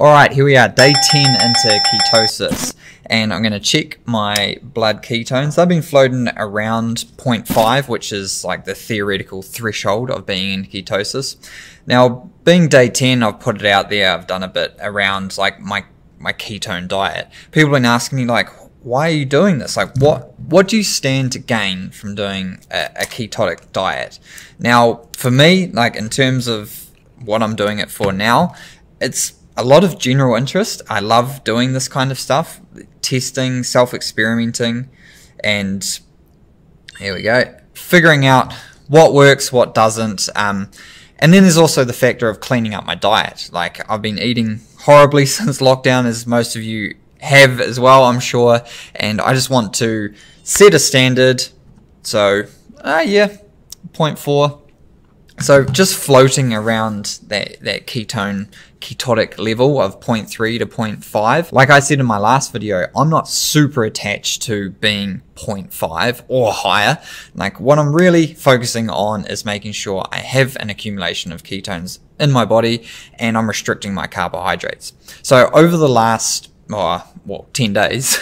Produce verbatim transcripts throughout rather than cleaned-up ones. Alright, here we are, day ten into ketosis, and I'm going to check my blood ketones. They've been floating around zero point five, which is like the theoretical threshold of being in ketosis. Now, being day ten, I've put it out there, I've done a bit around like my, my ketone diet. People have been asking me like, why are you doing this? Like, what what do you stand to gain from doing a, a ketotic diet? Now, for me, like in terms of what I'm doing it for now, it's a lot of general interest. I love doing this kind of stuff, testing, self-experimenting, and here we go, figuring out what works, what doesn't. Um, and then there's also the factor of cleaning up my diet. Like, I've been eating horribly since lockdown, as most of you have as well, I'm sure, and I just want to set a standard. So, uh, yeah, zero point four. So just floating around that, that ketone, ketotic level of zero point three to zero point five. Like I said in my last video, I'm not super attached to being zero point five or higher. Like, what I'm really focusing on is making sure I have an accumulation of ketones in my body and I'm restricting my carbohydrates. So over the last, oh, well, ten days,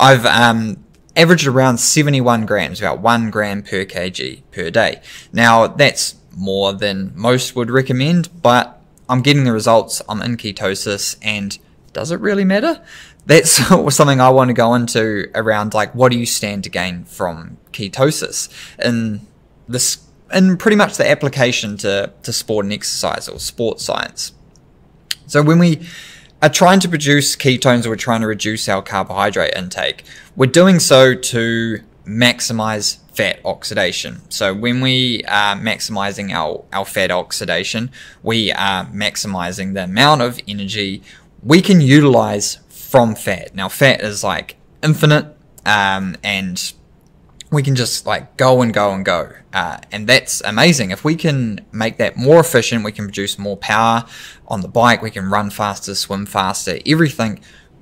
I've um, averaged around seventy-one grams, about one gram per kg per day. Now, that's more than most would recommend, but I'm getting the results, I'm in ketosis, and does it really matter? That's something I want to go into around, like, what do you stand to gain from ketosis in this, in pretty much the application to, to sport and exercise or sport science. So when we are trying to produce ketones, or we're trying to reduce our carbohydrate intake, we're doing so to maximize fat oxidation. So when we are maximizing our, our fat oxidation, we are maximizing the amount of energy we can utilize from fat. Now, fat is like infinite, um, and we can just like go and go and go. Uh, and that's amazing. If we can make that more efficient, we can produce more power on the bike, we can run faster, swim faster, everything,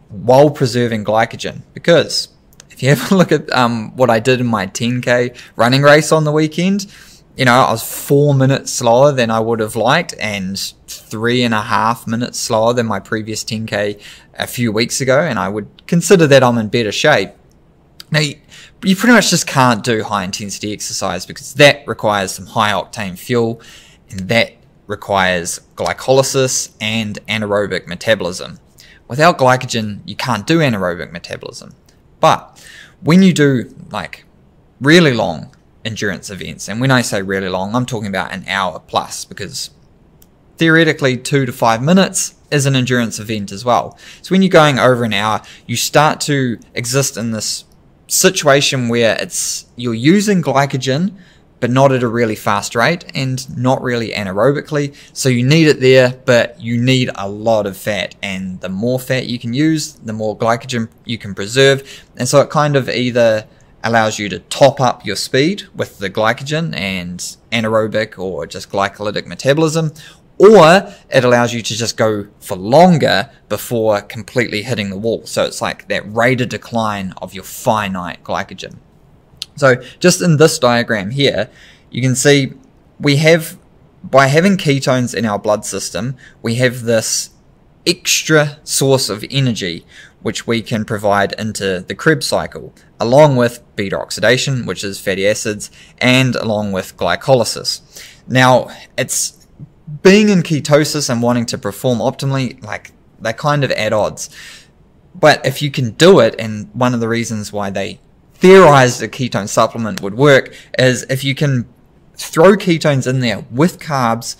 while preserving glycogen. Because if you have a look at um, what I did in my ten K running race on the weekend, you know, I was four minutes slower than I would have liked and three and a half minutes slower than my previous ten K a few weeks ago, and I would consider that I'm in better shape. Now, you, you pretty much just can't do high-intensity exercise because that requires some high-octane fuel, and that requires glycolysis and anaerobic metabolism. Without glycogen, you can't do anaerobic metabolism. But when you do like really long endurance events, and when I say really long, I'm talking about an hour plus, because theoretically two to five minutes is an endurance event as well. So when you're going over an hour, you start to exist in this situation where it's you're using glycogen, but not at a really fast rate and not really anaerobically. So you need it there, but you need a lot of fat. And the more fat you can use, the more glycogen you can preserve. And so it kind of either allows you to top up your speed with the glycogen and anaerobic or just glycolytic metabolism, or it allows you to just go for longer before completely hitting the wall. So it's like that rate of decline of your finite glycogen. So just in this diagram here, you can see we have, by having ketones in our blood system, we have this extra source of energy which we can provide into the Krebs cycle, along with beta oxidation, which is fatty acids, and along with glycolysis. Now, it's being in ketosis and wanting to perform optimally, like, they kind of at odds. But if you can do it, and one of the reasons why they theorized a ketone supplement would work is if you can throw ketones in there with carbs,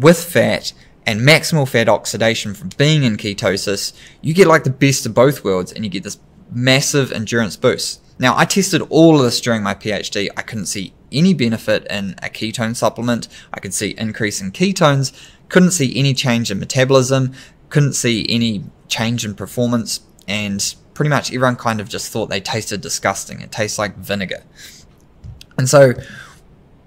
with fat, and maximal fat oxidation from being in ketosis, you get like the best of both worlds and you get this massive endurance boost. Now, I tested all of this during my PhD. I couldn't see any benefit in a ketone supplement. I could see increase in ketones, couldn't see any change in metabolism, couldn't see any change in performance, and pretty much everyone kind of just thought they tasted disgusting. It tastes like vinegar. And so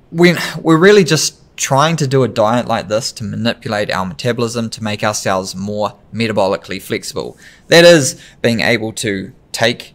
when we're really just trying to do a diet like this to manipulate our metabolism to make ourselves more metabolically flexible. That is being able to take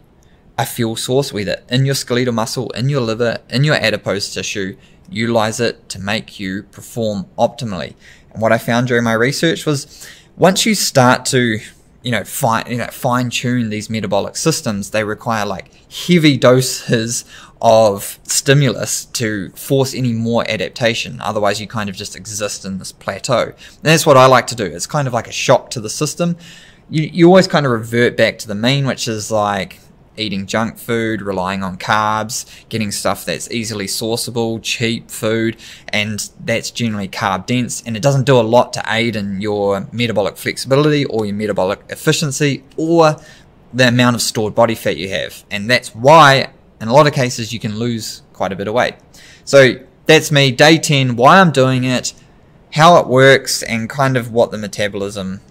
a fuel source, whether in your skeletal muscle, in your liver, in your adipose tissue, utilize it to make you perform optimally. And what I found during my research was once you start to, you know, fine, you know, fine tune these metabolic systems, they require like heavy doses of stimulus to force any more adaptation. Otherwise, you kind of just exist in this plateau. And that's what I like to do. It's kind of like a shock to the system. You, you always kind of revert back to the mean, which is like eating junk food, relying on carbs, getting stuff that's easily sourceable, cheap food, and that's generally carb dense, and it doesn't do a lot to aid in your metabolic flexibility or your metabolic efficiency or the amount of stored body fat you have. And that's why in a lot of cases you can lose quite a bit of weight. So that's me, day ten, why I'm doing it, how it works, and kind of what the metabolism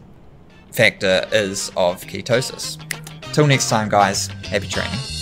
factor is of ketosis. Till next time, guys, happy training.